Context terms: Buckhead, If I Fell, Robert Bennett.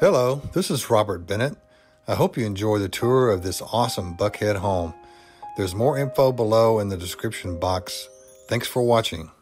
Hello, this is Robert Bennett. I hope you enjoy the tour of this awesome Buckhead home. There's more info below in the description box. Thanks for watching.